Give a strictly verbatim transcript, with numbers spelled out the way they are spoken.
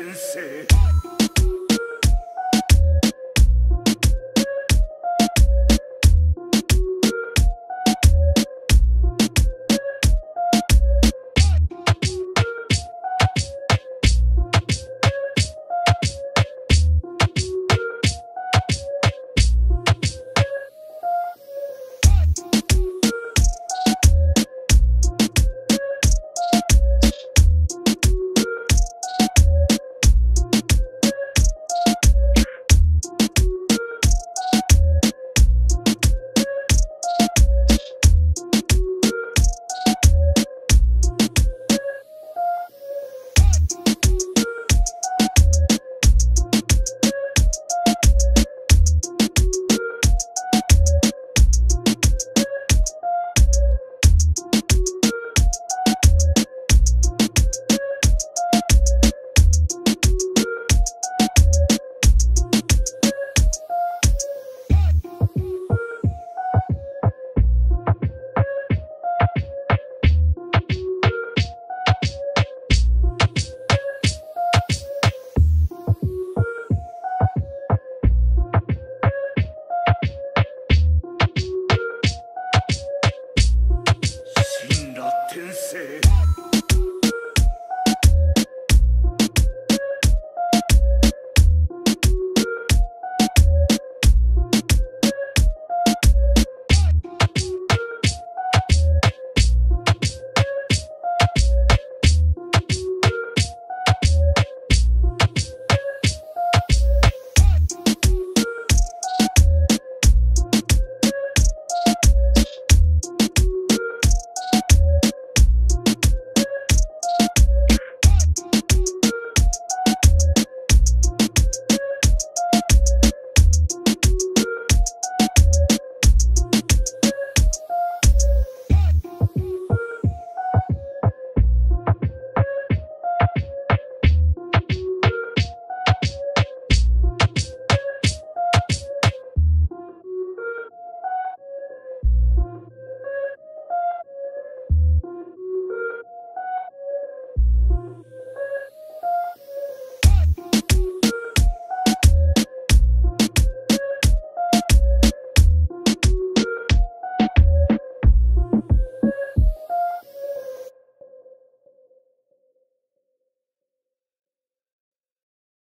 Tensei.